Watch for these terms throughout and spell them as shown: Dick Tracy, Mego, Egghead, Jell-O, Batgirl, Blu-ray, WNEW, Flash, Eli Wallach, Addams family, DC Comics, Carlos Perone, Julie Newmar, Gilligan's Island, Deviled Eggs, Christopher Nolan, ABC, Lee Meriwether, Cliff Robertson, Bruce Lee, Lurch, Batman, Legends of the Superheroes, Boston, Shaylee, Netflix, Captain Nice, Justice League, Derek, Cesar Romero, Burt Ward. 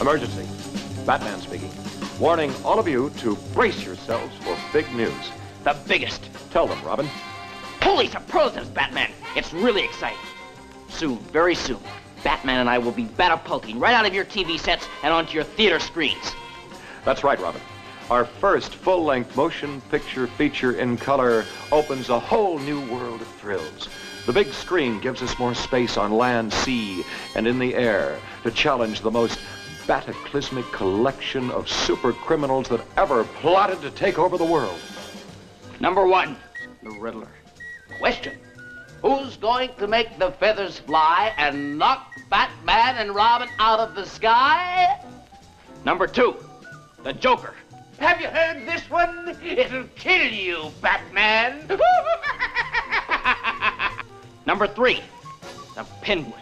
Emergency. Batman speaking. Warning all of you to brace yourselves for big news. The biggest. Tell them, Robin. Holy superlatives, Batman. It's really exciting. Soon, very soon, Batman and I will be catapulting right out of your TV sets and onto your theater screens. That's right, Robin. Our first full-length motion picture feature in color opens a whole new world of thrills. The big screen gives us more space on land, sea, and in the air to challenge the most bataclysmic collection of super criminals that ever plotted to take over the world. Number 1, the Riddler. Question, who's going to make the feathers fly and knock Batman and Robin out of the sky? Number 2, the Joker. Have you heard this one? It'll kill you, Batman. Number 3, the Penguin.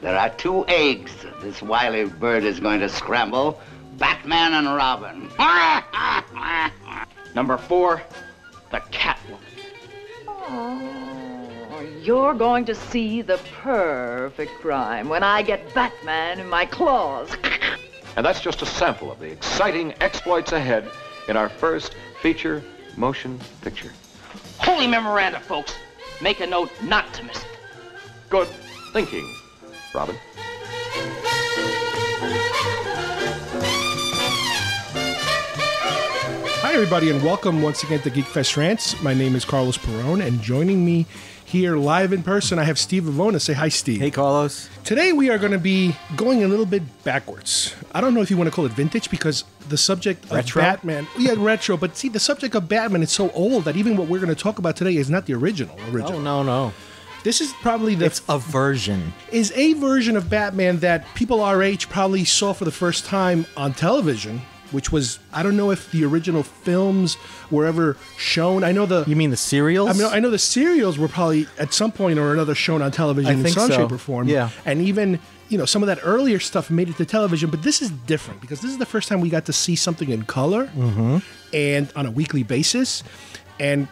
There are 2 eggs this wily bird is going to scramble, Batman and Robin. Number 4, the Catwoman. Oh, you're going to see the perfect crime when I get Batman in my claws. And that's just a sample of the exciting exploits ahead in our first feature motion picture. Holy memoranda, folks. Make a note not to miss it. Good thinking, Robin. Hi, everybody, and welcome once again to Geek Fest Rants. My name is Carlos Perone, and joining me here live in person, I have Steve Avona. Say hi, Steve. Hey, Carlos. Today we are going to be going a little bit backwards. I don't know if you want to call it vintage because the subject retro? Of Batman... Yeah, retro, but see, the subject of Batman is so old that even what we're going to talk about today is not the original. Oh, no. This is probably the... It's a version. Is a version of Batman that people our age probably saw for the first time on television, which was, I don't know if the original films were ever shown. I know the... You mean the serials? I know the serials were probably at some point or another shown on television in some shape or form. Yeah. And even, you know, some of that earlier stuff made it to television, but this is different because this is the first time we got to see something in color and on a weekly basis. And...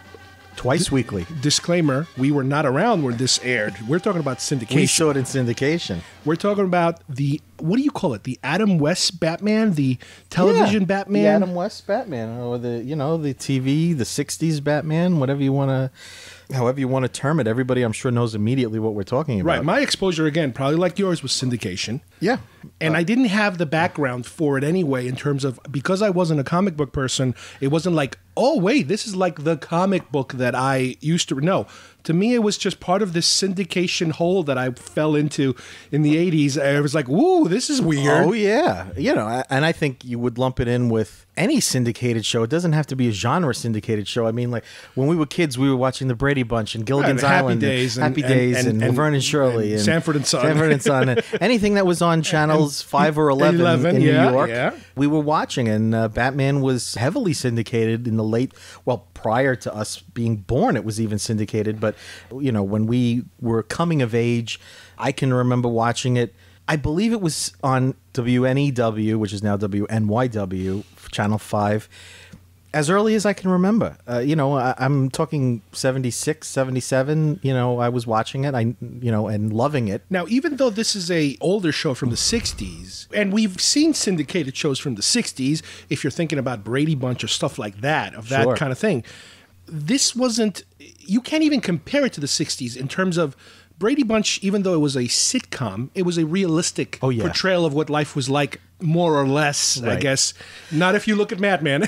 Twice weekly. Disclaimer, we were not around when this aired. We're talking about syndication. We saw it in syndication. We're talking about the, what do you call it? The Adam West Batman? The television Batman? The Adam West Batman. Or the, you know, the TV, the 60s Batman, whatever you want to, however you want to term it. Everybody, I'm sure, knows immediately what we're talking about. Right. My exposure, again, probably like yours, was syndication. Yeah. And I didn't have the background for it anyway in terms of, because I wasn't a comic book person, it wasn't like, oh, wait, this is like the comic book that I used to know. To me, it was just part of this syndication hole that I fell into in the 80s. I was like, woo, this is weird. Oh, yeah. You know, and I think you would lump it in with any syndicated show. It doesn't have to be a genre syndicated show. I mean, like, when we were kids, we were watching The Brady Bunch and Gilligan's Island. Happy Days and Laverne and Shirley. And Sanford and Son. Sanford and Son. And anything that was on channels 5 or 11 in New York, we were watching. And Batman was heavily syndicated in the late, well, prior to us being born, it was even syndicated. But, you know, when we were coming of age, I can remember watching it. I believe it was on WNEW, which is now WNYW, Channel 5, as early as I can remember. You know, I'm talking 76, 77, you know, I was watching it, you know, and loving it. Now, even though this is an older show from the 60s, and we've seen syndicated shows from the 60s, if you're thinking about Brady Bunch or stuff like that, of that kind of thing, this wasn't, you can't even compare it to the 60s in terms of Brady Bunch, even though it was a sitcom, it was a realistic portrayal of what life was like, more or less, I guess. Not if you look at Madman.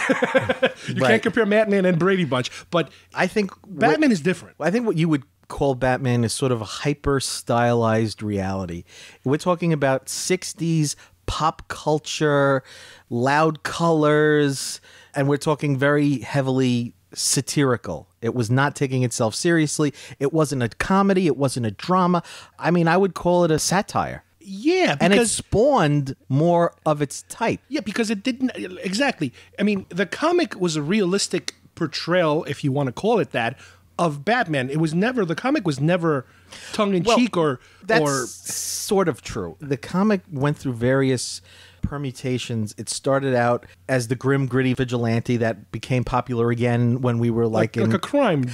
You can't compare Madman and Brady Bunch. But I think Batman is different. I think what you would call Batman is sort of a hyper-stylized reality. We're talking about 60s pop culture, loud colors, and we're talking very heavily satirical. It was not taking itself seriously. It wasn't a comedy. It wasn't a drama. I mean, I would call it a satire. Yeah. Because, and it spawned more of its type. Yeah, because it didn't... Exactly. I mean, the comic was a realistic portrayal, if you want to call it that, of Batman. It was never... The comic was never tongue-in-cheek or... That's sort of true. The comic went through various... permutations. It started out as the grim, gritty vigilante that became popular again when we were like in a crime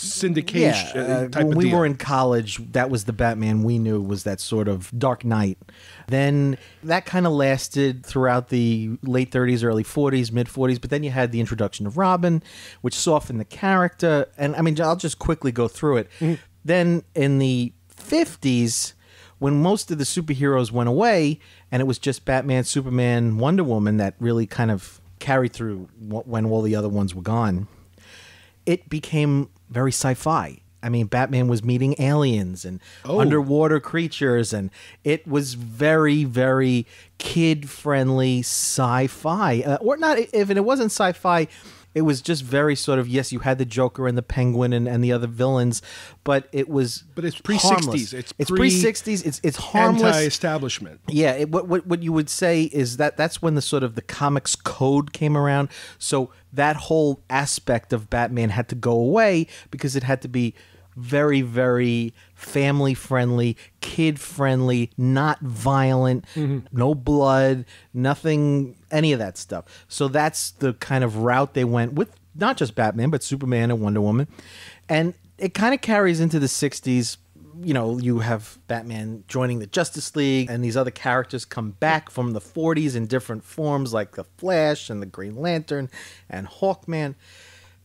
syndication type of deal. When we were in college, that was the Batman we knew, was that sort of Dark Knight. Then that kind of lasted throughout the late 30s, early 40s, mid 40s. But then you had the introduction of Robin, which softened the character. And I mean, I'll just quickly go through it. Mm-hmm. Then in the 50s, when most of the superheroes went away and it was just Batman, Superman, Wonder Woman that really kind of carried through when all the other ones were gone, it became very sci-fi. I mean, Batman was meeting aliens and underwater creatures, and it was very, very kid-friendly sci-fi. Or not, if it wasn't sci-fi, it was just very sort of, yes, you had the Joker and the Penguin and the other villains, but it was it's pre-60s. It's pre-60s. It's harmless. Anti-establishment. Yeah. What you would say is that that's when the sort of the comics code came around. So that whole aspect of Batman had to go away because it had to be very, very family-friendly, kid-friendly, not violent, no blood, nothing, any of that stuff. So that's the kind of route they went with, not just Batman, but Superman and Wonder Woman. And it kind of carries into the 60s. You know, you have Batman joining the Justice League, and these other characters come back from the 40s in different forms, like the Flash and the Green Lantern and Hawkman.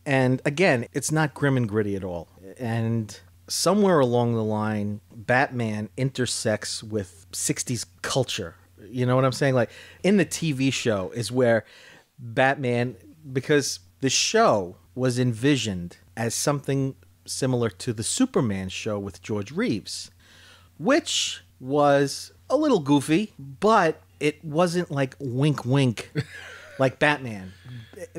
And again, it's not grim and gritty at all. And somewhere along the line, Batman intersects with 60s culture. You know what I'm saying? Like in the TV show is where Batman, because the show was envisioned as something similar to the Superman show with George Reeves, which was a little goofy, but it wasn't like wink, wink, like Batman.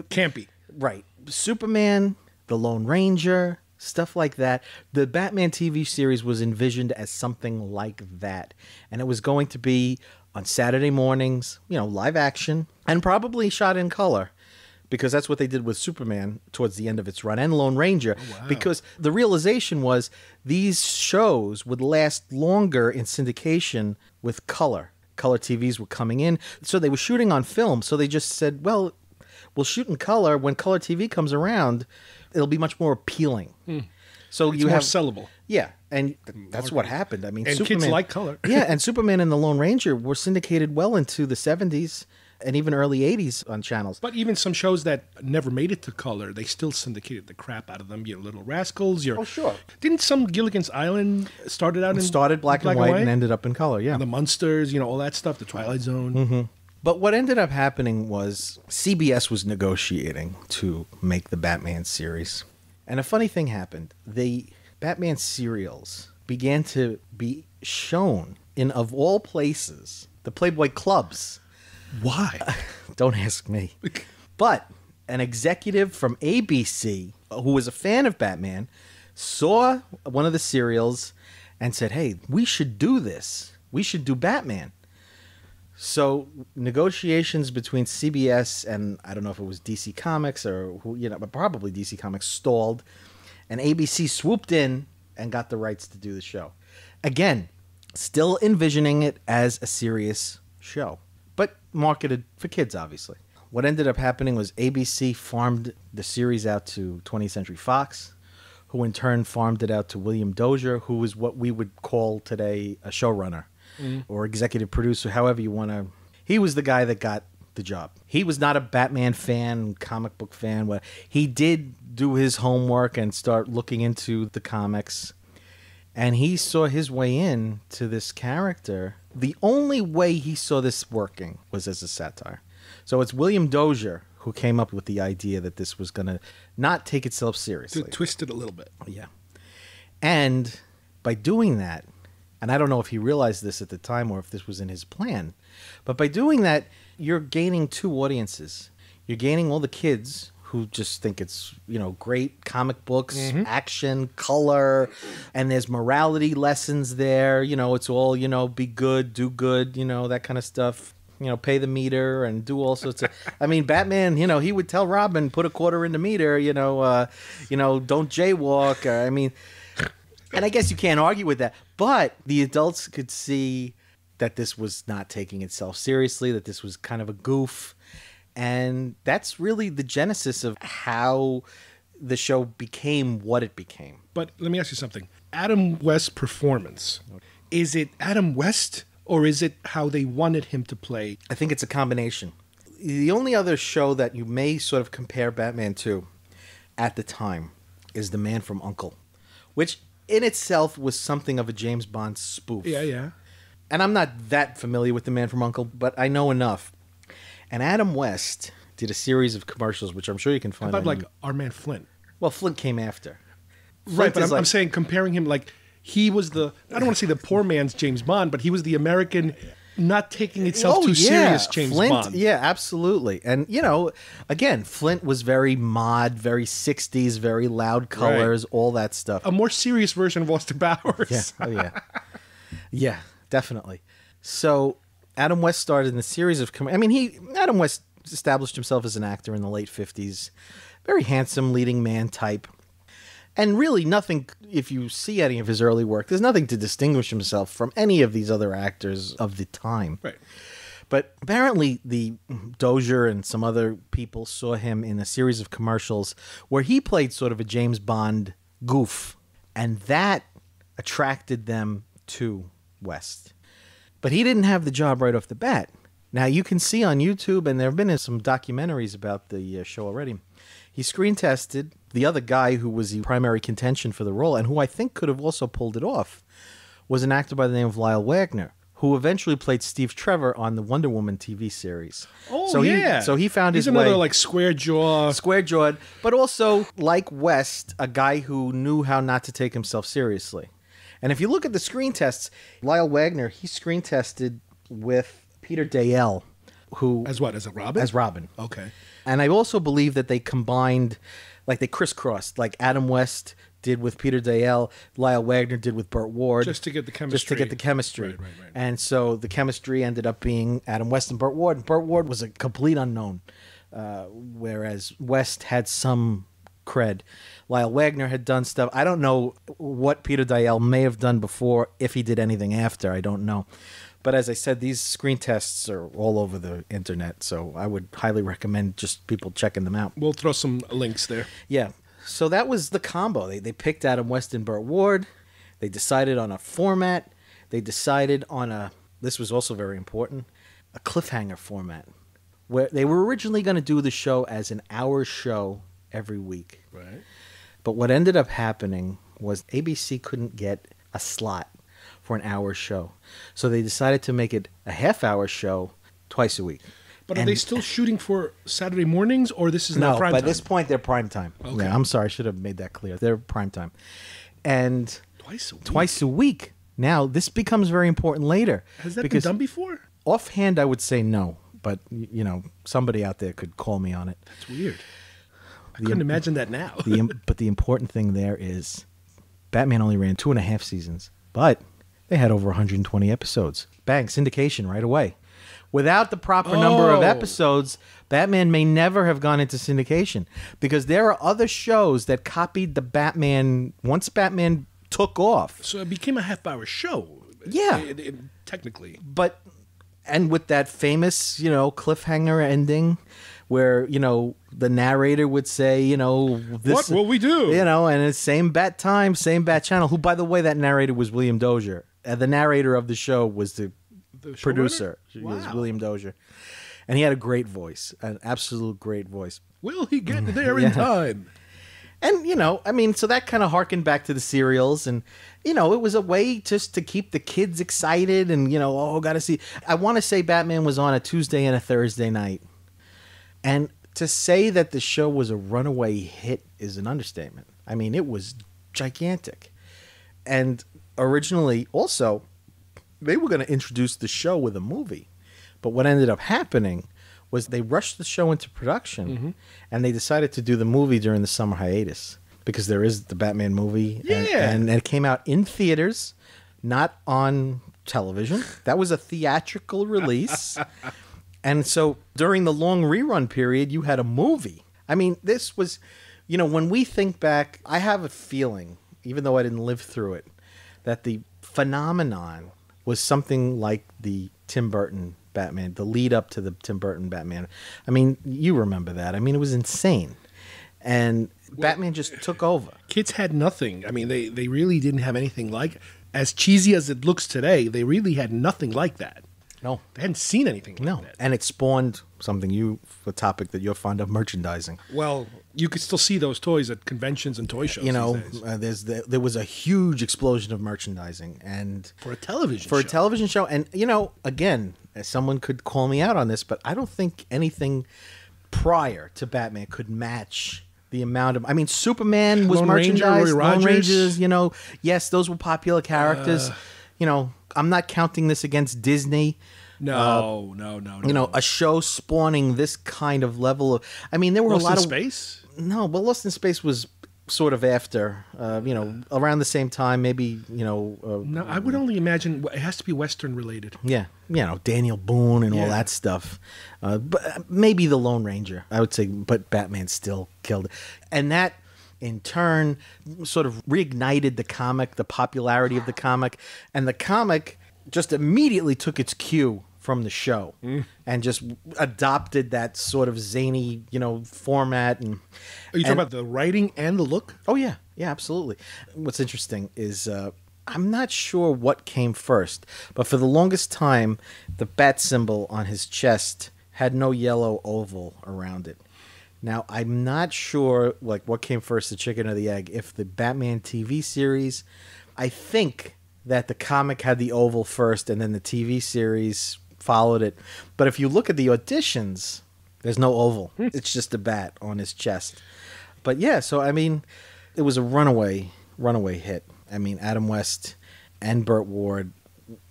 Campy. Right. Superman, the Lone Ranger, stuff like that. The Batman TV series was envisioned as something like that. And it was going to be on Saturday mornings, you know, live action, and probably shot in color, because that's what they did with Superman towards the end of its run, and Lone Ranger, because the realization was these shows would last longer in syndication with color. Color TVs were coming in, so they were shooting on film, so they just said, well, we'll shoot in color. When color TV comes around, it'll be much more appealing. So it's more sellable. Yeah, and that's what happened. I mean, and Superman, kids like color. Yeah, and Superman and the Lone Ranger were syndicated well into the 70s and even early 80s on channels. But even some shows that never made it to color, they still syndicated the crap out of them. Your Little Rascals. Your, didn't some Gilligan's Island started out in black and white and ended up in color, yeah. And the Munsters, you know, all that stuff, the Twilight Zone. But what ended up happening was CBS was negotiating to make the Batman series. And a funny thing happened. The Batman serials began to be shown in, of all places, the Playboy clubs. Why? Don't ask me. But an executive from ABC, who was a fan of Batman, saw one of the serials and said, hey, we should do this. We should do Batman. So negotiations between CBS and I don't know if it was DC Comics or who, you know, but probably DC Comics stalled, and ABC swooped in and got the rights to do the show. Again, still envisioning it as a serious show, but marketed for kids, obviously. What ended up happening was ABC farmed the series out to 20th Century Fox, who in turn farmed it out to William Dozier, who was what we would call today a showrunner. Or executive producer, however you want to. He was the guy that got the job. He was not a Batman fan, comic book fan. He did do his homework and start looking into the comics. And he saw his way in to this character. The only way he saw this working was as a satire. So it's William Dozier who came up with the idea that this was going to not take itself seriously. To twist it a little bit. Yeah. And by doing that, and I don't know if he realized this at the time or if this was in his plan, but by doing that, you're gaining two audiences. You're gaining all the kids who just think it's, you know, great comic books, action, color, and there's morality lessons there. You know, it's all, you know, be good, do good, you know, that kind of stuff. You know, pay the meter and do all sorts of... I mean, Batman, you know, he would tell Robin, put a quarter in the meter, you know, don't jaywalk. I mean... And I guess you can't argue with that, but the adults could see that this was not taking itself seriously, that this was kind of a goof. And that's really the genesis of how the show became what it became. But let me ask you something. Adam West's performance, is it Adam West or is it how they wanted him to play? I think it's a combination. The only other show that you may sort of compare Batman to at the time is The Man from U.N.C.L.E., which in itself was something of a James Bond spoof. Yeah, yeah. And I'm not that familiar with The Man from U.N.C.L.E., but I know enough. And Adam West did a series of commercials, which I'm sure you can find. How about like our man Flint? Well, Flint came after. Right, but I'm saying comparing him, like he was the, I don't want to say the poor man's James Bond, but he was the American not taking itself too serious James Bond. Yeah, absolutely. And, you know, again, Flint was very mod, very 60s, very loud colors, all that stuff. A more serious version of Austin Powers. Yeah, oh, yeah. Yeah, definitely. So Adam West started in a series of, Adam West established himself as an actor in the late 50s. Very handsome, leading man type. And really nothing, if you see any of his early work, there's nothing to distinguish himself from any of these other actors of the time. Right. But apparently the Dozier and some other people saw him in a series of commercials where he played sort of a James Bond goof. And that attracted them to West. But he didn't have the job right off the bat. Now, you can see on YouTube, and there have been some documentaries about the show already, he screen tested the other guy who was the primary contention for the role and who I think could have also pulled it off was an actor by the name of Lyle Waggoner, who eventually played Steve Trevor on the Wonder Woman TV series. Oh, so yeah. So he found his way. He's another, like, square-jawed. Square-jawed, but also, like West, a guy who knew how not to take himself seriously. And if you look at the screen tests, Lyle Waggoner, he screen tested with Peter Deyell, who... As what? As a Robin? As Robin. Okay. And I also believe that they combined, like they crisscrossed, like Adam West did with Peter Deyell, Lyle Waggoner did with Burt Ward. Just to get the chemistry. Just to get the chemistry. Right. And so the chemistry ended up being Adam West and Burt Ward. Burt Ward was a complete unknown, whereas West had some cred. Lyle Waggoner had done stuff. I don't know what Peter Deyell may have done before, if he did anything after. I don't know. But as I said, these screen tests are all over the internet, so I would highly recommend just people checking them out. We'll throw some links there. Yeah. So that was the combo. They picked Adam West and Burt Ward. They decided on a format. They decided on a, this was also very important, a cliffhanger format, where they were originally going to do the show as an hour show every week. Right. But what ended up happening was ABC couldn't get a slot for an hour show. So they decided to make it a half-hour show twice a week. But are they still shooting for Saturday mornings, or this is not prime time? No, by this point, they're prime time. Okay. Yeah, I'm sorry, I should have made that clear. They're prime time. And twice a week? Twice a week. Now, this becomes very important later. Has that been done before? Offhand, I would say no. But, you know, somebody out there could call me on it. That's weird. I couldn't imagine that now. But the important thing there is Batman only ran 2.5 seasons. But... they had over 120 episodes. Bang, syndication right away. Without the proper number of episodes, Batman may never have gone into syndication because there are other shows that copied the Batman once Batman took off. So it became a half-hour show. Yeah. Technically. But, and with that famous, you know, cliffhanger ending where, you know, the narrator would say, you know, this, what will we do? You know, and it's same bat time, same bat channel, who, by the way, that narrator was William Dozier. The narrator of the show was the producer. Wow. It was William Dozier. And he had a great voice, an absolute great voice. Will he get there in time? And, you know, I mean, so that kind of harkened back to the serials. And, you know, it was a way just to keep the kids excited and, you know, got to see. I want to say Batman was on a Tuesday and a Thursday night. And to say that the show was a runaway hit is an understatement. I mean, it was gigantic. And... originally, also, they were going to introduce the show with a movie. But what ended up happening was they rushed the show into production, and they decided to do the movie during the summer hiatus because there is the Batman movie. Yeah. And it came out in theaters, not on television. That was a theatrical release. And so during the long rerun period, you had a movie. I mean, this was, you know, when we think back, I have a feeling, even though I didn't live through it, that the phenomenon was something like the Tim Burton Batman, the lead up to the Tim Burton Batman. I mean, you remember that. I mean, it was insane. And Batman just took over. Kids had nothing. I mean, they really didn't have anything like, as cheesy as it looks today, they really had nothing like that. No. They hadn't seen anything like that. And it spawned something a topic that you're fond of, merchandising. Well, you could still see those toys at conventions and toy shows. You know, there was a huge explosion of merchandising. And for a television show. For a television show. And, you know, again, someone could call me out on this, but I don't think anything prior to Batman could match the amount of, I mean, Superman was merchandised, Lone Rangers, you know, yes, those were popular characters. You know, I'm not counting this against Disney. No, no. You know, a show spawning this kind of level of, I mean, there were a lot of... Lost in Space? No, but Lost in Space was sort of after, you know, around the same time, maybe, you know... no, I would only imagine it has to be Western related. Yeah, you know, Daniel Boone and all that stuff. But maybe the Lone Ranger, I would say, but Batman still killed it. And that... in turn, sort of reignited the comic, the popularity of the comic, and the comic just immediately took its cue from the show and just adopted that sort of zany, you know, format. And are you talking about the writing and the look? Oh, yeah. Yeah, absolutely. What's interesting is I'm not sure what came first, but for the longest time, the bat symbol on his chest had no yellow oval around it. Now, I'm not sure like what came first, the chicken or the egg. If the Batman TV series, I think that the comic had the oval first and then the TV series followed it. But if you look at the auditions, there's no oval. It's just a bat on his chest. But yeah, so I mean, it was a runaway hit. I mean, Adam West and Burt Ward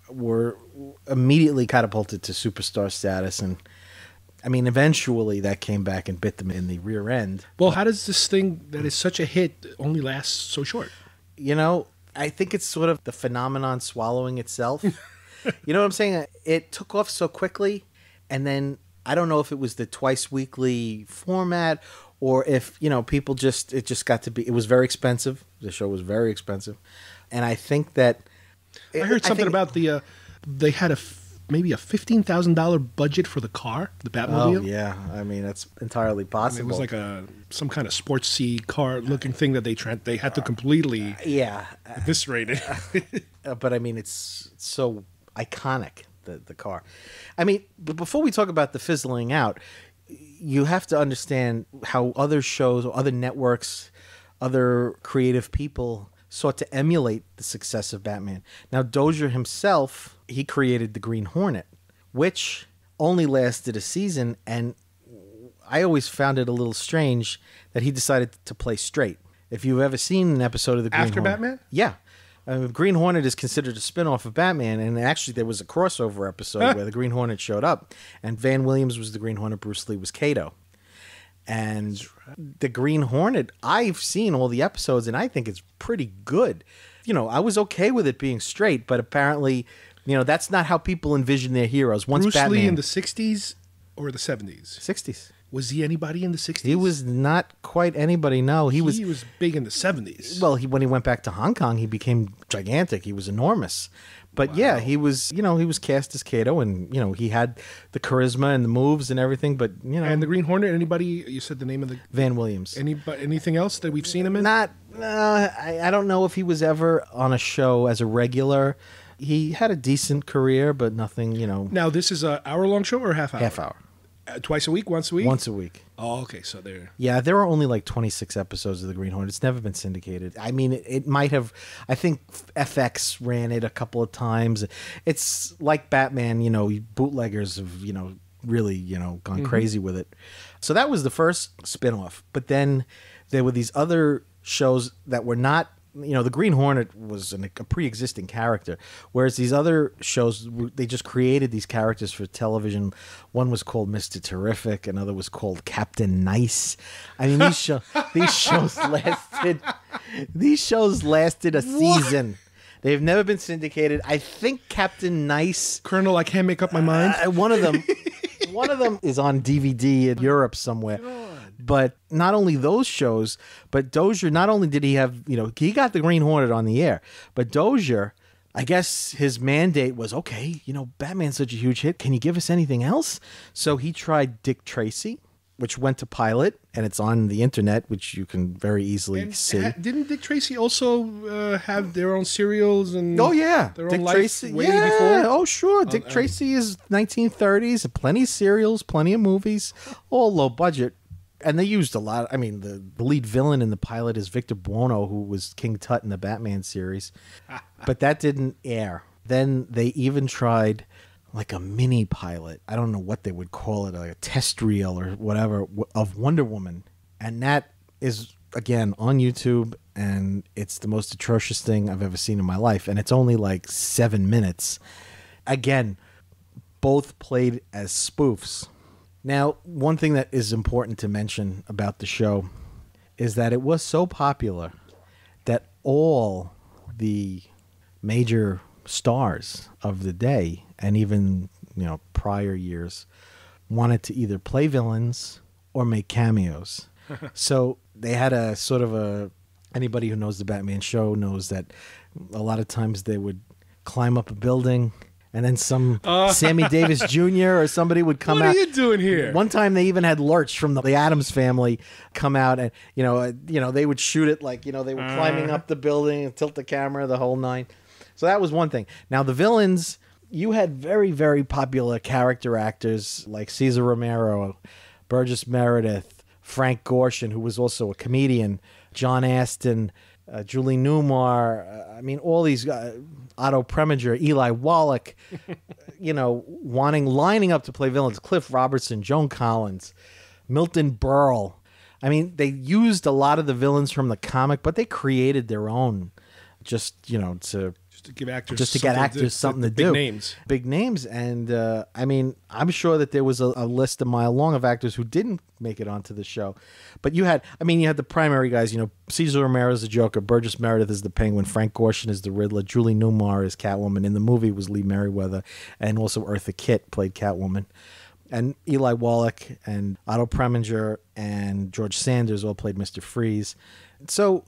were immediately catapulted to superstar status, and I mean, eventually that came back and bit them in the rear end. Well, how does this thing that is such a hit only last so short? You know, I think it's sort of the phenomenon swallowing itself. You know what I'm saying? It took off so quickly, and then I don't know if it was the twice-weekly format or if, you know, people just, it just got to be, it was very expensive. The show was very expensive. And I think that... I heard something about the, they had a... maybe a $15,000 budget for the car, the Batmobile. Oh, yeah. I mean, that's entirely possible. I mean, it was like some kind of sportsy car-looking thing that they had to completely eviscerate it. But, I mean, it's so iconic, the car. I mean, but before we talk about the fizzling out, you have to understand how other shows, other networks, other creative people sought to emulate the success of Batman. Now, Dozier himself... he created the Green Hornet, which only lasted a season, and I always found it a little strange that he decided to play straight. If you've ever seen an episode of the Green Hornet. After Batman? Yeah. Green Hornet is considered a spin-off of Batman, and actually there was a crossover episode where the Green Hornet showed up, and Van Williams was the Green Hornet, Bruce Lee was Kato. And the Green Hornet, I've seen all the episodes, and I think it's pretty good. You know, I was okay with it being straight, but apparently... you know, that's not how people envision their heroes. Once Bruce Batman, Lee in the 60s or the 70s? 60s. Was he anybody in the 60s? He was not quite anybody, no. He was big in the 70s. Well, when he went back to Hong Kong, he became gigantic. He was enormous. But yeah, he was, you know, he was cast as Kato, and, you know, he had the charisma and the moves and everything, but, you know. And the Green Hornet, anybody, you said the name of the... Van Williams. Anything else that we've seen him in? Not, I don't know if he was ever on a show as a regular... He had a decent career, but nothing, you know. Now, this is an hour-long show or a half hour? Half hour. Twice a week? Once a week? Once a week. Oh, okay. So there. Yeah, there are only like 26 episodes of The Green Hornet. It's never been syndicated. I mean, it might have, I think FX ran it a couple of times. It's like Batman, you know, bootleggers have, you know, really, you know, gone crazy with it. So that was the first spinoff. But then there were these other shows that were not, you know, the Green Hornet was a pre-existing character, whereas these other shows, they just created these characters for television. One was called Mr. Terrific, another was called Captain Nice. I mean, these shows lasted a season. What? They've never been syndicated. I think Captain Nice, Colonel, I can't make up my mind. One of them is on DVD in Europe somewhere. But not only those shows, but Dozier, not only did he have, you know, he got the Green Hornet on the air, but Dozier, I guess his mandate was, okay, you know, Batman's such a huge hit. Can you give us anything else? So he tried Dick Tracy. which went to pilot, and it's on the internet, which you can very easily see. Didn't Dick Tracy also have their own serials and their own life way before? Oh, sure. Dick Tracy is 1930s, plenty of serials, plenty of movies, all low budget. And they used a lot. I mean, the lead villain in the pilot is Victor Buono, who was King Tut in the Batman series. But that didn't air. Then they even tried like a mini pilot. I don't know what they would call it, like a test reel or whatever, of Wonder Woman. And that is, again, on YouTube. And it's the most atrocious thing I've ever seen in my life. And it's only like 7 minutes. Again, both played as spoofs. Now, one thing that is important to mention about the show is that it was so popular that all the major stars of the day and even, you know, prior years wanted to either play villains or make cameos. So they had a sort of a, anybody who knows the Batman show knows that a lot of times they would climb up a building and then some Sammy Davis Jr. or somebody would come out. What are you doing here? One time they even had Lurch from the Addams Family come out, and they would shoot it like, they were climbing up the building and tilt the camera, the whole nine. So that was one thing. Now the villains, you had very, very popular character actors like Cesar Romero, Burgess Meredith, Frank Gorshin, who was also a comedian, John Astin, Julie Newmar, I mean, all these Otto Preminger, Eli Wallach, lining up to play villains. Cliff Robertson, Joan Collins, Milton Berle. I mean, they used a lot of the villains from the comic, but they created their own, just to get actors something to do. Big names. And I mean, I'm sure that there was a list a mile long of actors who didn't make it onto the show. But you had the primary guys, Cesar Romero is the Joker, Burgess Meredith is the Penguin, Frank Gorshin is the Riddler, Julie Newmar is Catwoman. In the movie was Lee Meriwether, and also Eartha Kitt played Catwoman. And Eli Wallach and Otto Preminger and George Sanders all played Mr. Freeze. So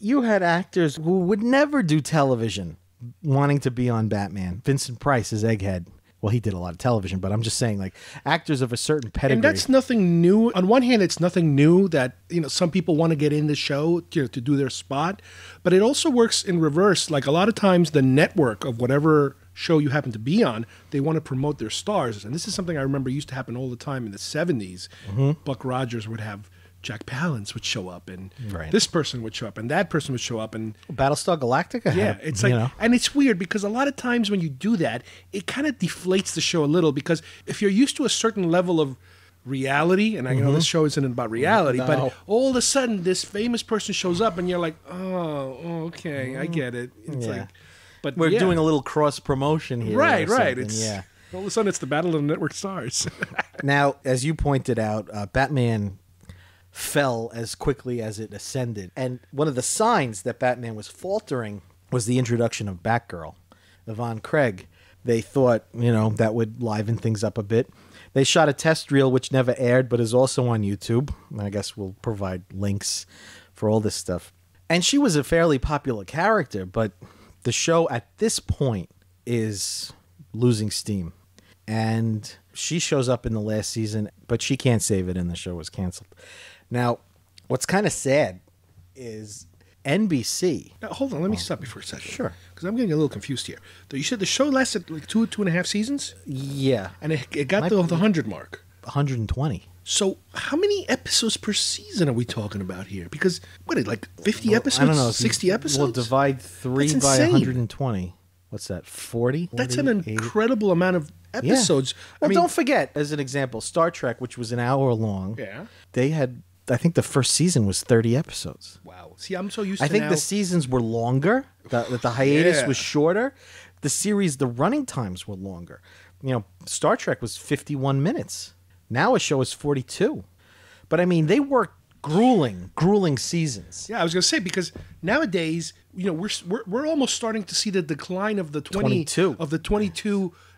you had actors who would never do television wanting to be on Batman. Vincent Price is Egghead. Well, he did a lot of television, but I'm just saying, like, actors of a certain pedigree. And that's nothing new. On one hand, it's nothing new that, some people want to get in the show to do their spot, but it also works in reverse. Like, a lot of times the network of whatever show you happen to be on, they want to promote their stars. And this is something I remember used to happen all the time in the 70s. Mm-hmm. Buck Rogers would have Jack Palance would show up, and this person would show up, and that person would show up, and Battlestar Galactica. Yeah, it's like, and it's weird because a lot of times when you do that, it kind of deflates the show a little, because if you're used to a certain level of reality, and I know this show isn't about reality, but all of a sudden this famous person shows up, and you're like, oh, okay, I get it. It's like, but we're doing a little cross promotion here, right? It's all of a sudden it's the battle of the network stars. Now, as you pointed out, Batman fell as quickly as it ascended. And one of the signs that Batman was faltering was the introduction of Batgirl, Yvonne Craig. They thought, that would liven things up a bit. They shot a test reel, which never aired, but is also on YouTube. I guess we'll provide links for all this stuff. And she was a fairly popular character, but the show at this point is losing steam. And she shows up in the last season, but she can't save it, and the show was canceled. Now, what's kind of sad is NBC. Now, hold on. Let me stop you for a second. Sure. Because I'm getting a little confused here. You said the show lasted like two and a half seasons? Yeah. And it got to the 100 mark. 120. So how many episodes per season are we talking about here? Because, what, like 50 episodes? I don't know. 60 episodes? We'll divide 3 by 120. What's that, 40? That's an incredible amount of episodes. Yeah. Well, I mean, don't forget, as an example, Star Trek, which was an hour long, they had, I think the first season was 30 episodes. Wow. See, I'm so used to I think the seasons were longer. The hiatus was shorter. The series, the running times were longer. Star Trek was 51 minutes. Now a show is 42. But, I mean, they worked grueling seasons. Yeah, I was going to say, because nowadays, we're almost starting to see the decline of the 22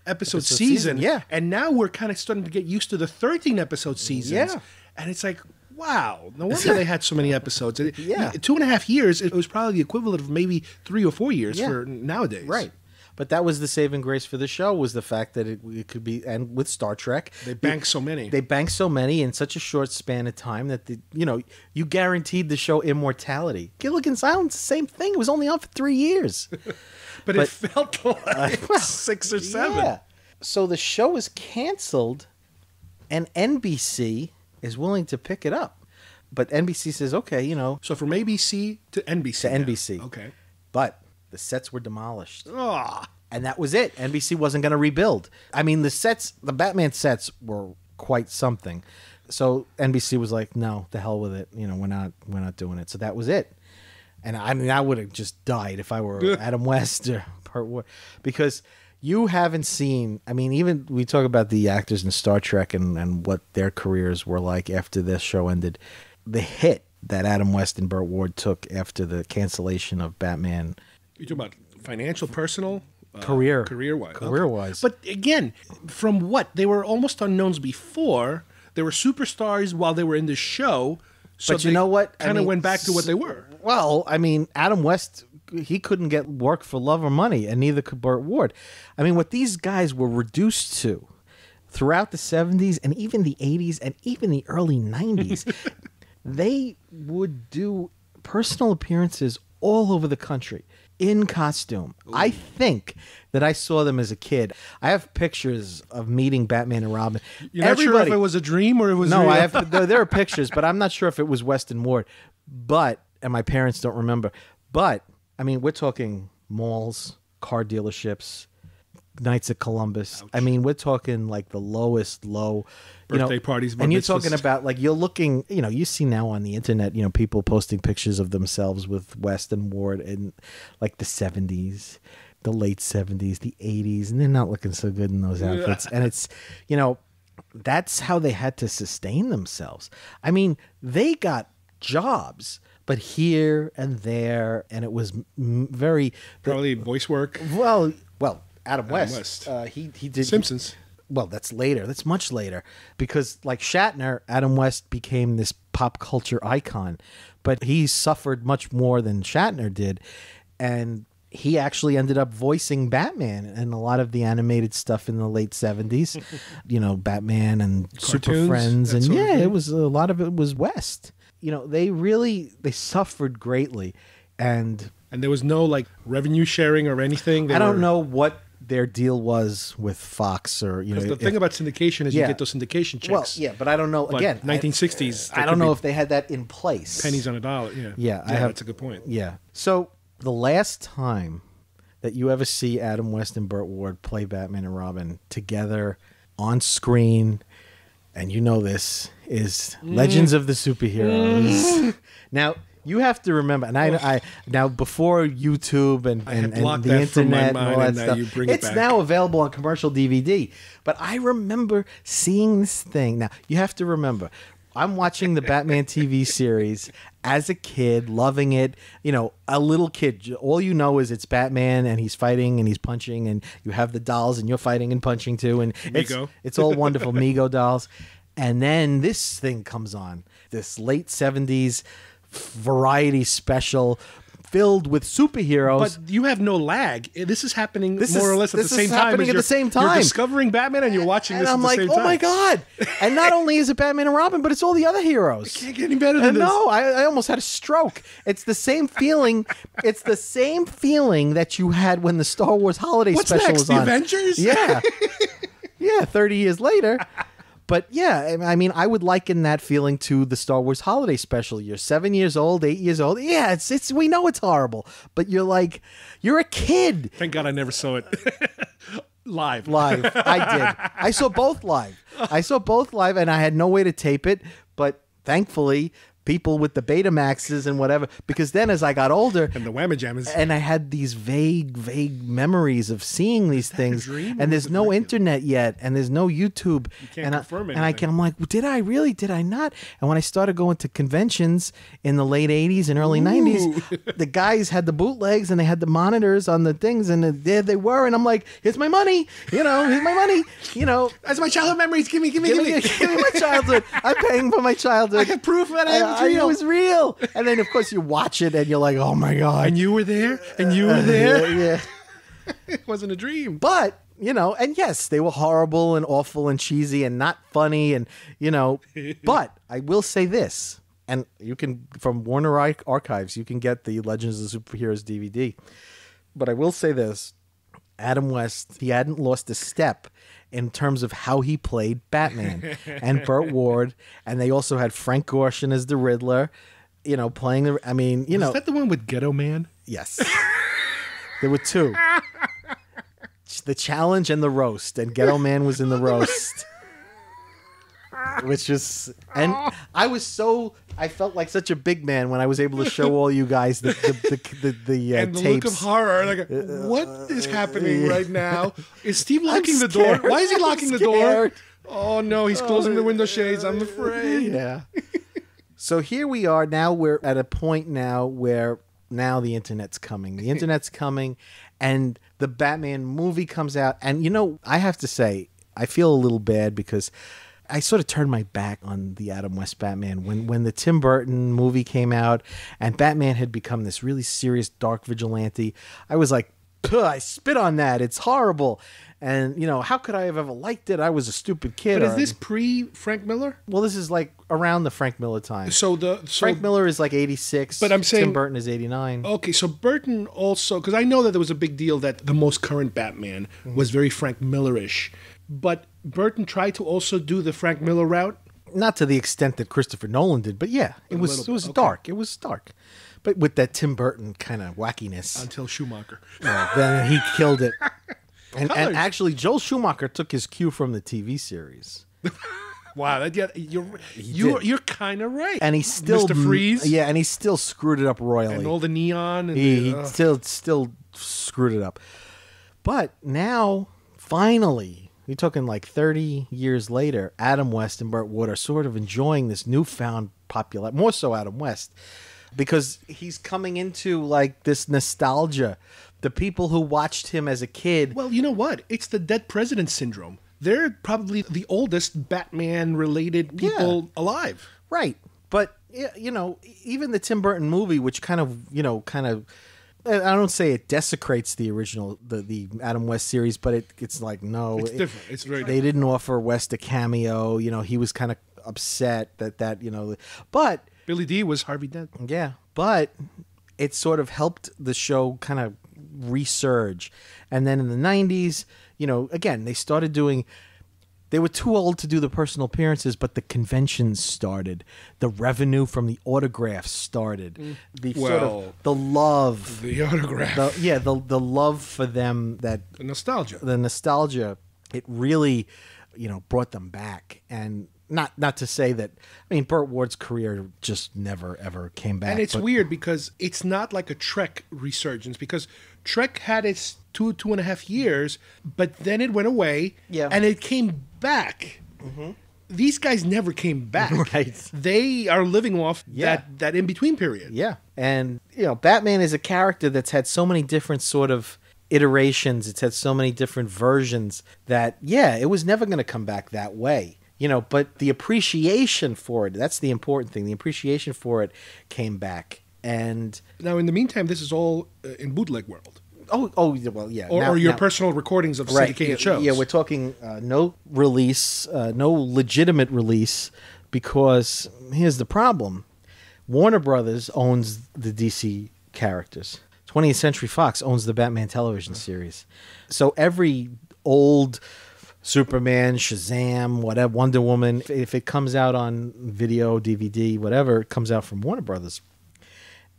episode season. Yeah. And now we're kind of starting to get used to the 13 episode seasons. Yeah. And it's like, wow, no wonder they had so many episodes. Yeah. 2.5 years, it was probably the equivalent of maybe 3 or 4 years for nowadays. Right. But that was the saving grace for the show, was the fact that it could be, and with Star Trek, they banked so many. They banked so many in such a short span of time that you guaranteed the show immortality. Gilligan's Island's the same thing. It was only on for 3 years. But it felt like 6 or 7. Yeah. So the show is canceled, and NBC is willing to pick it up. But NBC says, okay, So from ABC to NBC. To NBC. Okay. But the sets were demolished. Ugh. And that was it. NBC wasn't going to rebuild. I mean, the Batman sets were quite something. So NBC was like, no, the hell with it. We're not doing it. So that was it. And I mean, I would have just died if I were Adam West or Burt Ward. Because you haven't seen, I mean, even we talk about the actors in Star Trek and what their careers were like after this show ended. The hit that Adam West and Burt Ward took after the cancellation of Batman. You're talking about financial, personal? Career. Career-wise. Career-wise. Okay. But again, from what? They were almost unknowns before. They were superstars while they were in this show. So but you know what? Kind of went back to what they were. Well, I mean, Adam West, he couldn't get work for love or money, and neither could Burt Ward. I mean, what these guys were reduced to throughout the 70s and even the 80s and even the early 90s, they would do personal appearances all over the country in costume. Ooh. I think that I saw them as a kid. I have pictures of meeting Batman and Robin. You're not sure if it was a dream or it was real? I have, there are pictures, but I'm not sure if it was West and Ward. But, and my parents don't remember, but, I mean, we're talking malls, car dealerships, Knights of Columbus. Ouch. I mean, we're talking like the lowest low. Birthday parties. And you're talking about like, you're looking, you see now on the internet, people posting pictures of themselves with West and Ward in like the 70s, the late 70s, the 80s, and they're not looking so good in those outfits. And it's, that's how they had to sustain themselves. I mean, they got jobs, but here and there, and it was very... Probably voice work. Well. Adam West. He did Simpsons. Well, that's later. That's much later, because like Shatner, Adam West became this pop culture icon, but he suffered much more than Shatner did, and he actually ended up voicing Batman in a lot of the animated stuff in the late 70s. Batman and cartoons, Super Friends, and yeah, it was a lot of it was West. They suffered greatly, and there was no like revenue sharing or anything. I don't know what their deal was with Fox or the thing about syndication is you get those syndication checks. Well, yeah, but I don't know. Like again, 1960s. I don't know if they had that in place. Pennies on a dollar. Yeah. That's a good point. Yeah. So the last time that you ever see Adam West and Burt Ward play Batman and Robin together on screen, and this is Legends of the Superheroes. Now. You have to remember, and now before YouTube and the internet and all that stuff, it's now available on commercial DVD. But I remember seeing this thing. Now, you have to remember, I'm watching the Batman TV series as a kid, loving it. A little kid, all is it's Batman and he's fighting and he's punching, and you have the dolls and you're fighting and punching too. And it's all wonderful, Mego dolls. And then this thing comes on, this late 70s, variety special filled with superheroes, but you have no lag. This is happening more or less at the same time. You're discovering Batman and you're watching this. And I'm like, oh my god! And not only is it Batman and Robin, but it's all the other heroes. It can't get any better than this. No, I almost had a stroke. It's the same feeling. It's the same feeling that you had when the Star Wars holiday special was on. The Avengers. Yeah, yeah. 30 years later. But yeah, I mean, I would liken that feeling to the Star Wars holiday special. You're 7 years old, 8 years old. Yeah, it's we know it's horrible, but you're like, you're a kid. Thank God I never saw it live. Live, I did. I saw both live. I saw both live, and I had no way to tape it. But thankfully, people with the Betamaxes and whatever, because then as I got older, and the Whamajamas, and I had these vague memories of seeing these things. And there's no internet yet, and there's no YouTube. You can't confirm anything. I'm like, well, did I really? Did I not? And when I started going to conventions in the late 80s and early 90s, the guys had the bootlegs and they had the monitors on the things, and there they were. And I'm like, here's my money. Here's my money. That's my childhood memories. Give me. Give me my childhood. I'm paying for my childhood. I have proof that I was real. And then, of course, you watch it and you're like, oh my god. And you were there? And you were there? Yeah. It wasn't a dream. But, you know, and yes, they were horrible and awful and cheesy and not funny and, you know, but I will say this, and you can, from Warner Archives, you can get the Legends of Superheroes DVD. But I will say this, Adam West, he hadn't lost a step in terms of how he played Batman and Burt Ward. And they also had Frank Gorshin as the Riddler, you know, playing the, I mean, you know. Is that the one with Ghetto Man? Yes. There were two. The Challenge and the Roast, and Ghetto Man was in the Roast. Which is, and I was so, I felt like such a big man when I was able to show all you guys the tapes. Look of horror, like, what is happening right now? Is Steve locking the door? Why is he locking the door? Oh no, he's closing the window shades, I'm afraid. Yeah. So here we are now, we're at a point now where now the internet's coming. The internet's coming, and the Batman movie comes out, and you know, I have to say, I feel a little bad because I sort of turned my back on the Adam West Batman when the Tim Burton movie came out and Batman had become this really serious dark vigilante. I was like, I spit on that. It's horrible. And, you know, how could I have ever liked it? I was a stupid kid. But is this pre-Frank Miller? Well, this is like around the Frank Miller time. So Frank Miller is like 86. But I'm saying Tim Burton is 89. Okay, so Burton also, because I know that there was a big deal that the most current Batman was very Frank Miller-ish. But Burton tried to also do the Frank Miller route? Not to the extent that Christopher Nolan did, but yeah, it was dark. It was dark. But with that Tim Burton kind of wackiness. Until Schumacher. Then he killed it. And actually, Joel Schumacher took his cue from the TV series. Wow, you're kind of right. And he still, Mr. Freeze, yeah, and he still screwed it up royally. And all the neon, and he still screwed it up. But now, finally, you're talking like 30 years later, Adam West and Burt Ward are sort of enjoying this newfound popularity, more so Adam West, because he's coming into like this nostalgia. The people who watched him as a kid. Well, you know what? It's the dead president syndrome. They're probably the oldest Batman-related people alive. Right. But, you know, even the Tim Burton movie, which kind of, you know, kind of, I don't say it desecrates the original, the Adam West series, but it's like, no. It's different. It's very different. They didn't offer West a cameo. You know, he was kind of upset that, you know. But Billy Dee was Harvey Dent. Yeah. But it sort of helped the show kind of resurge. And then in the 90s, you know, again, they started doing, they were too old to do the personal appearances, but the conventions started. The revenue from the autographs started. The sort of the love, the autograph, the love for them, that the nostalgia. It really, you know, brought them back. And not to say that, I mean, Burt Ward's career just never ever came back. And it's weird because it's not like a Trek resurgence, because Trek had its two and a half years, but then it went away, and it came back. These guys never came back. Right. They are living off that in-between period. Yeah. And, you know, Batman is a character that's had so many different sort of iterations. It's had so many different versions that, yeah, it was never going to come back that way. You know, but the appreciation for it, that's the important thing. The appreciation for it came back. And now, in the meantime, this is all in bootleg world. Oh, well, yeah. Or your personal recordings of syndicated shows. Yeah, we're talking no release, no legitimate release, because here's the problem. Warner Brothers owns the DC characters. 20th Century Fox owns the Batman television series. So every old Superman, Shazam, whatever, Wonder Woman, if it comes out on video, DVD, whatever, it comes out from Warner Brothers.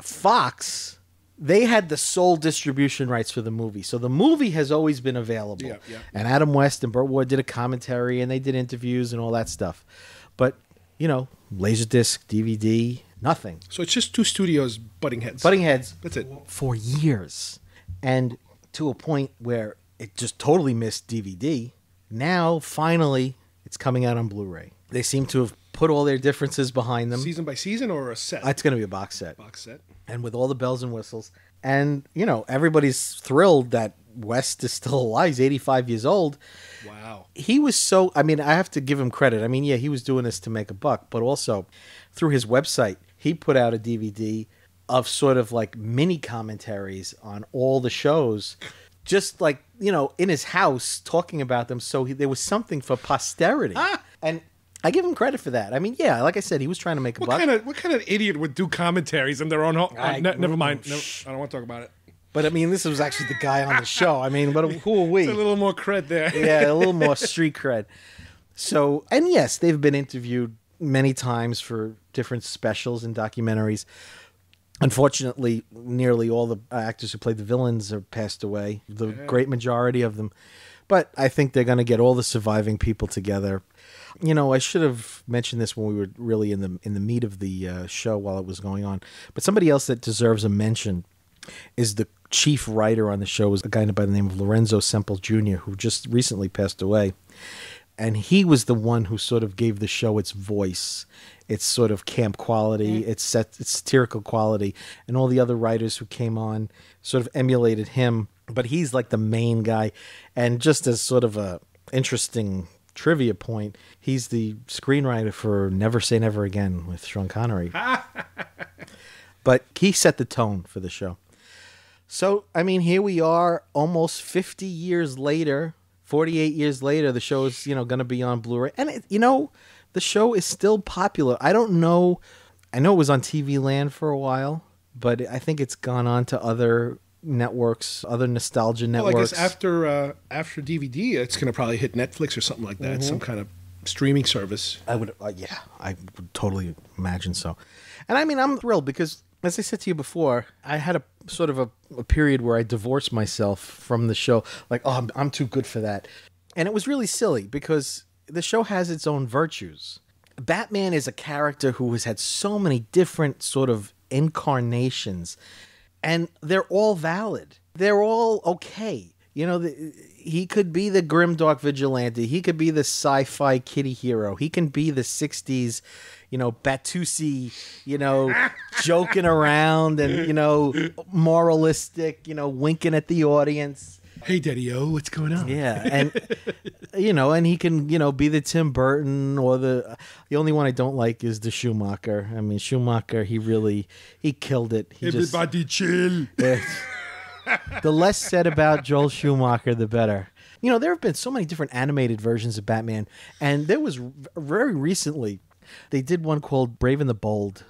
Fox, they had the sole distribution rights for the movie. So the movie has always been available. Yeah, yeah. And Adam West and Burt Ward did a commentary, and they did interviews and all that stuff. But, you know, Laserdisc, DVD, nothing. So it's just two studios butting heads. Butting heads. That's it. For years. And to a point where it just totally missed DVD. Now, finally, it's coming out on Blu-ray. They seem to have put all their differences behind them. Season by season or a set? It's going to be a box set. Box set. And with all the bells and whistles. And, you know, everybody's thrilled that West is still alive. He's 85 years old. Wow. He was so, I mean, I have to give him credit. I mean, yeah, he was doing this to make a buck, but also through his website, he put out a DVD of sort of like mini commentaries on all the shows just like, you know, in his house talking about them. So he, there was something for posterity. Ah. And I give him credit for that. I mean, yeah, like I said, he was trying to make a buck. What kind of idiot would do commentaries in their own home? Never mind. Never, I don't want to talk about it. But, I mean, this was actually the guy on the show. I mean, but who are we? It's a little more cred there. Yeah, a little more street cred. So, and yes, they've been interviewed many times for different specials and documentaries. Unfortunately, nearly all the actors who played the villains have passed away, the great majority of them. But I think they're going to get all the surviving people together. You know, I should have mentioned this when we were really in the meat of the show while it was going on. But somebody else that deserves a mention is the chief writer on the show, is a guy by the name of Lorenzo Semple Jr., who just recently passed away. And he was the one who sort of gave the show its voice, its sort of camp quality, its satirical quality, and all the other writers who came on sort of emulated him. But he's like the main guy. And just as sort of a interesting trivia point, he's the screenwriter for Never Say Never Again with Sean Connery. But he set the tone for the show. So, I mean, here we are almost 50 years later, 48 years later, the show is, you know, going to be on Blu-ray. And, it, you know, the show is still popular. I don't know. I know it was on TV Land for a while, but I think it's gone on to other networks, other nostalgia networks. Well, I guess after DVD, it's going to probably hit Netflix or something like that, some kind of streaming service. I would, yeah, I would totally imagine so. And, I mean, I'm thrilled because, as I said to you before, I had a sort of a period where I divorced myself from the show. Like, oh, I'm too good for that. And it was really silly because the show has its own virtues. Batman is a character who has had so many different sort of incarnations, and they're all valid. They're all okay. You know, he could be the grimdark vigilante. He could be the sci-fi kitty hero. He can be the 60s, you know, Batusi, you know, joking around and, you know, moralistic, you know, winking at the audience. Hey, Daddy-O, what's going on? Yeah, and, you know, and he can, you know, be the Tim Burton or the only one I don't like is the Schumacher. I mean, Schumacher, he killed it. He Everybody just, chill. The less said about Joel Schumacher, the better. You know, there have been so many different animated versions of Batman, and there was very recently, they did one called Brave and the Bold.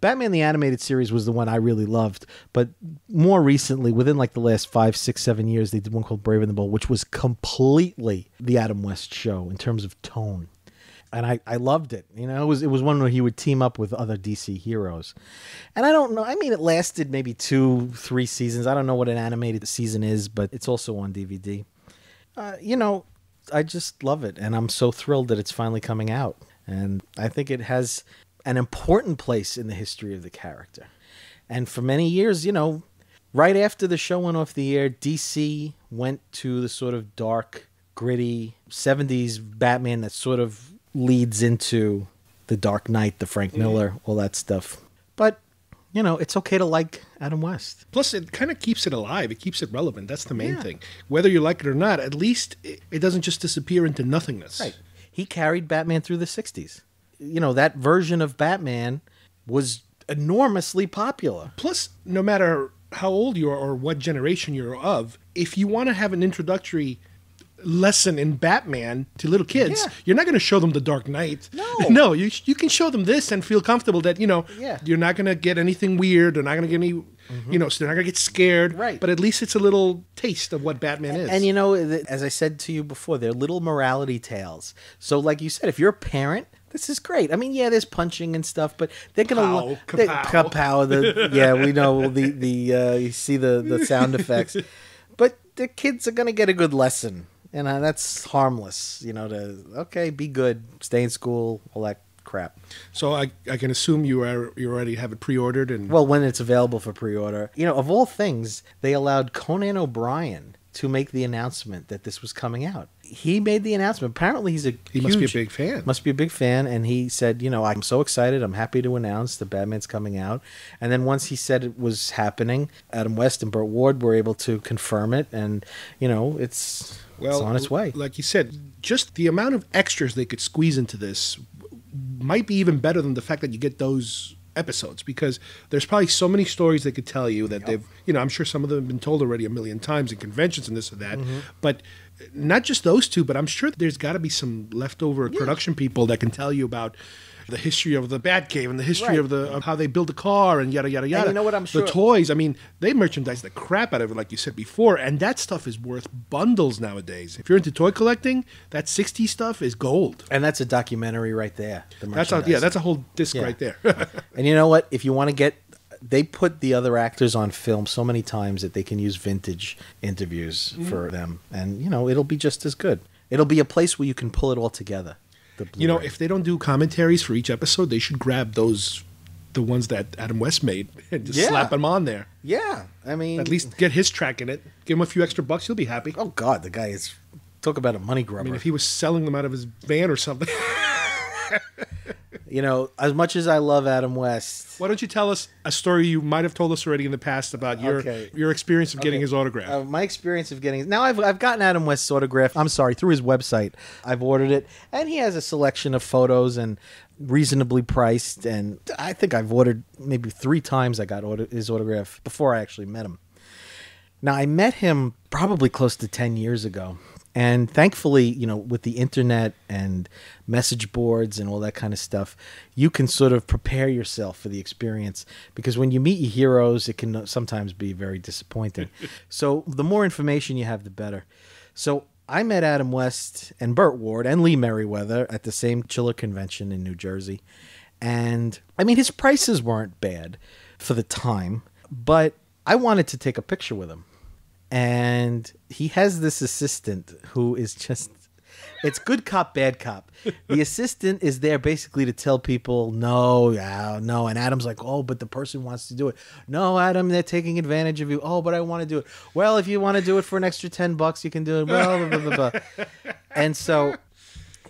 Batman the Animated Series was the one I really loved, but more recently, within like the last 5, 6, 7 years, they did one called Brave and the Bold, which was completely the Adam West show in terms of tone. And I loved it. You know, it was one where he would team up with other DC heroes. And I don't know. I mean, it lasted maybe 2, 3 seasons. I don't know what an animated season is, but it's also on DVD. You know, I just love it. And I'm so thrilled that it's finally coming out. And I think it has an important place in the history of the character. And for many years, you know, right after the show went off the air, DC went to the sort of dark, gritty 70s Batman that sort of leads into the Dark Knight, the Frank Miller, all that stuff. But, you know, it's okay to like Adam West. Plus, it kind of keeps it alive. It keeps it relevant. That's the main thing. Whether you like it or not, at least it doesn't just disappear into nothingness. Right. He carried Batman through the 60s. You know, that version of Batman was enormously popular. Plus, no matter how old you are or what generation you're of, if you want to have an introductory lesson in Batman to little kids, you're not going to show them The Dark Knight. No, you can show them this and feel comfortable that, you know, you're not going to get anything weird. They're not going to get any, you know, so they're not going to get scared. Right. But at least it's a little taste of what Batman is. And, you know, as I said to you before, they're little morality tales. So, like you said, if you're a parent, this is great. I mean, yeah, there's punching and stuff, but they're going to kapow. Yeah, we know you see the sound effects. But the kids are going to get a good lesson. And that's harmless, you know, okay, be good, stay in school, all that crap. So I can assume you already have it pre-ordered? And well, when it's available for pre-order. You know, of all things, they allowed Conan O'Brien to make the announcement that this was coming out. He made the announcement. Apparently, he must be a big fan. Must be a big fan, and he said, you know, I'm so excited, I'm happy to announce that Batman's coming out. And then once he said it was happening, Adam West and Burt Ward were able to confirm it, and, you know, it's on its way. Like you said, just the amount of extras they could squeeze into this might be even better than the fact that you get those episodes, because there's probably so many stories they could tell you that they've, you know, I'm sure some of them have been told already a million times in conventions and this and that, but not just those two, but I'm sure there's got to be some leftover production people that can tell you about the history of the Batcave and the history of the of how they build a car and yada, yada, yada. And you know what I'm sure? The toys, I mean, they merchandise the crap out of it, like you said before, and that stuff is worth bundles nowadays. If you're into toy collecting, that 60s stuff is gold. And that's a documentary right there. That's a whole disc right there. And you know what? If you want to get... They put the other actors on film so many times that they can use vintage interviews for them. And, you know, it'll be just as good. It'll be a place where you can pull it all together. You know, if they don't do commentaries for each episode, they should grab those, the ones that Adam West made, and just slap them on there. Yeah, I mean... At least get his track in it. Give him a few extra bucks, he'll be happy. Oh, God, the guy is... Talk about a money grubber. I mean, if he was selling them out of his van or something... You know, as much as I love Adam West... Why don't you tell us a story you might have told us already in the past about your experience of getting his autograph? My experience of getting... Now, I've gotten Adam West's autograph, I'm sorry, through his website. I've ordered it, and he has a selection of photos and reasonably priced, and I think I've ordered maybe 3 times I got his autograph before I actually met him. Now, I met him probably close to 10 years ago. And thankfully, you know, with the internet and message boards and all that kind of stuff, you can sort of prepare yourself for the experience, because when you meet your heroes, it can sometimes be very disappointing. So the more information you have, the better. So I met Adam West and Burt Ward and Lee Meriwether at the same Chiller convention in New Jersey. And I mean, his prices weren't bad for the time, but I wanted to take a picture with him. And he has this assistant who is just, it's good cop, bad cop. The assistant is there basically to tell people, no, no. And Adam's like, oh, but the person wants to do it. No, Adam, they're taking advantage of you. Oh, but I want to do it. Well, if you want to do it for an extra $10, you can do it. Well, blah, blah, blah, blah. And so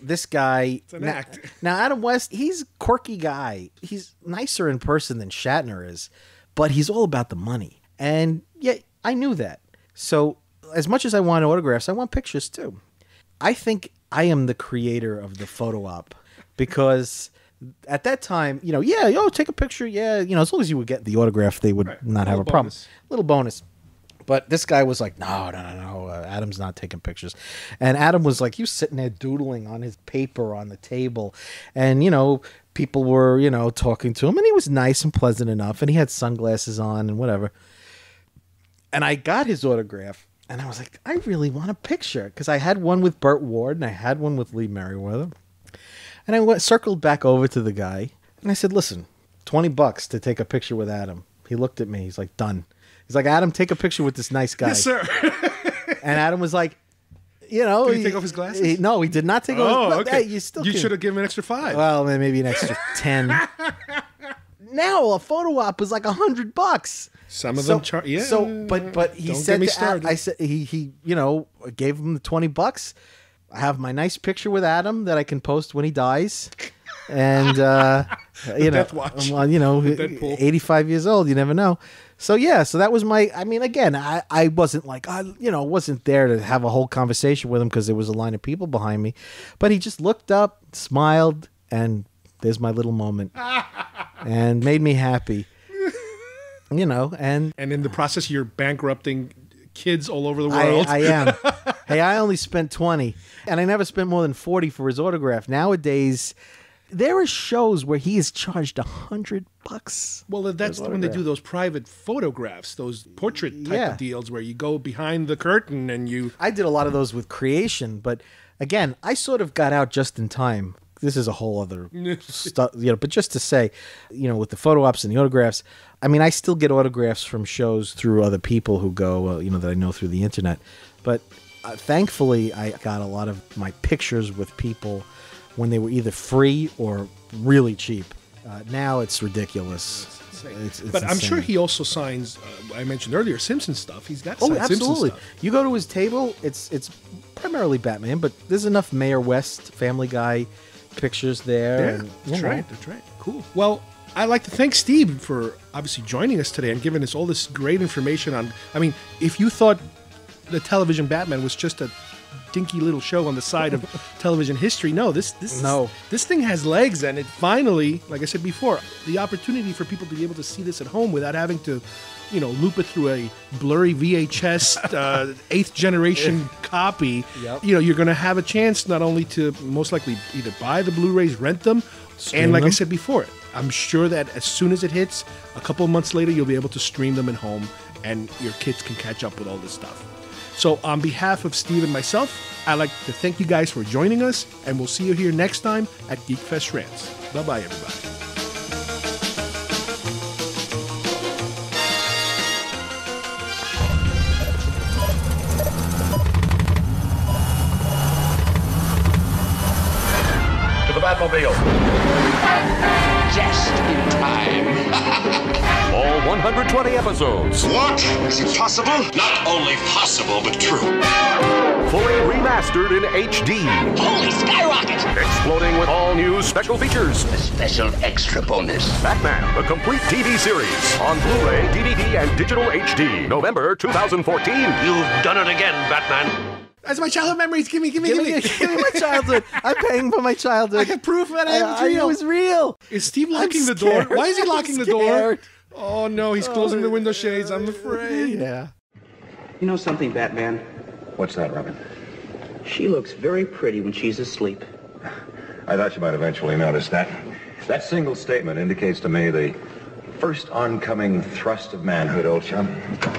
this guy, it's an act. Now Adam West, he's a quirky guy. He's nicer in person than Shatner is, but he's all about the money. And yet I knew that. So as much as I want autographs, I want pictures too. I think I am the creator of the photo op, because at that time, you know, yo, take a picture. Yeah, you know, as long as you would get the autograph, they would not have a problem. Little bonus. But this guy was like, no, no, no, no, Adam's not taking pictures. And Adam was like, he was sitting there doodling on his paper on the table. And, you know, people were, you know, talking to him. And he was nice and pleasant enough. And he had sunglasses on and whatever. And I got his autograph, and I was like, I really want a picture, because I had one with Burt Ward, and I had one with Lee Meriwether. And I circled back over to the guy, and I said, listen, 20 bucks to take a picture with Adam. He looked at me. He's like, done. He's like, Adam, take a picture with this nice guy. Yes, sir. And Adam was like, you know. Did he take off his glasses? No, he did not take off his glasses. Okay. Hey, you should have given him an extra 5. Well, maybe an extra 10. Now a photo op is like $100. Some of them charge, yeah. So, but he said, I said he you know, gave him the $20. I have my nice picture with Adam that I can post when he dies, and you know, you know, 85 years old, you never know. So yeah, so that was my. I mean, again, I wasn't like you know, wasn't there to have a whole conversation with him, because there was a line of people behind me, but he just looked up, smiled, and there's my little moment, and made me happy. You know, and in the process, you're bankrupting kids all over the world. I am. Hey, I only spent 20, and I never spent more than 40 for his autograph. Nowadays, there are shows where he is charged $100. Well, that's when they do those private photographs, those portrait type of deals where you go behind the curtain and you. I did a lot of those with Creation, but again, I sort of got out just in time. This is a whole other stuff, you know, but just to say, you know, with the photo ops and the autographs, I mean, I still get autographs from shows through other people who go, you know, that I know through the internet. But thankfully, I got a lot of my pictures with people when they were either free or really cheap. Now it's ridiculous. It's but insane. I'm sure he also signs, I mentioned earlier, Simpson stuff. He's got signed absolutely. Simpson stuff. You go to his table, it's primarily Batman, but there's enough Mayor West, Family Guy pictures there. And, that's right. That's right. Cool. Well, I'd like to thank Steve for obviously joining us today and giving us all this great information on, I mean, if you thought the television Batman was just a dinky little show on the side of television history. No, this thing has legs, and it finally, like I said before, the opportunity for people to be able to see this at home without having to, you know, loop it through a blurry VHS 8th generation copy. Yep. You know, you're going to have a chance not only to most likely either buy the Blu-rays, rent them, and like I said before, I'm sure that as soon as it hits, a couple of months later, you'll be able to stream them at home, and your kids can catch up with all this stuff. So on behalf of Steve and myself, I'd like to thank you guys for joining us, and we'll see you here next time at Geek Fest Rants. Bye-bye, everybody. To the Batmobile. Just in time. All 120 episodes. What? Is it possible? Not only possible, but true. Fully remastered in HD. Holy skyrocket! Exploding with all new special features. A special extra bonus. Batman, a complete TV series. On Blu-ray, DVD, and digital HD. November 2014. You've done it again, Batman. That's my childhood memories. Give me my childhood. I'm paying for my childhood. I got proof that it was real. Is Steve locking the door? Why is he locking the door? Oh, no, he's closing the window shades, I'm afraid. Yeah. You know something, Batman? What's that, Robin? She looks very pretty when she's asleep. I thought you might eventually notice that. That single statement indicates to me the first oncoming thrust of manhood, old chum.